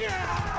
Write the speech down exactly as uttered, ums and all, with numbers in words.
Yeah!